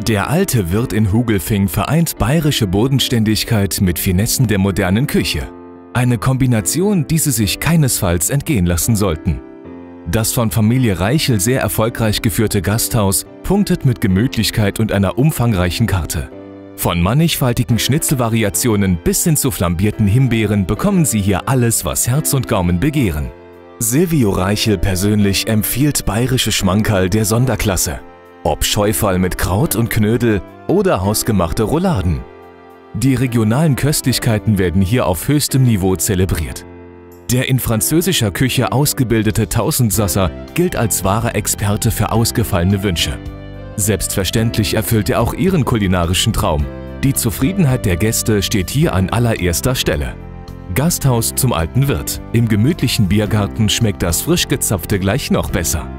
Der alte Wirt in Huglfing vereint bayerische Bodenständigkeit mit Finessen der modernen Küche. Eine Kombination, die Sie sich keinesfalls entgehen lassen sollten. Das von Familie Reichel sehr erfolgreich geführte Gasthaus punktet mit Gemütlichkeit und einer umfangreichen Karte. Von mannigfaltigen Schnitzelvariationen bis hin zu flambierten Himbeeren bekommen Sie hier alles, was Herz und Gaumen begehren. Silvio Reichel persönlich empfiehlt bayerische Schmankerl der Sonderklasse. Ob Schäuferl mit Kraut und Knödel oder hausgemachte Rouladen. Die regionalen Köstlichkeiten werden hier auf höchstem Niveau zelebriert. Der in französischer Küche ausgebildete Tausendsasser gilt als wahrer Experte für ausgefallene Wünsche. Selbstverständlich erfüllt er auch Ihren kulinarischen Traum. Die Zufriedenheit der Gäste steht hier an allererster Stelle. Gasthaus zum alten Wirt. Im gemütlichen Biergarten schmeckt das frisch gezapfte gleich noch besser.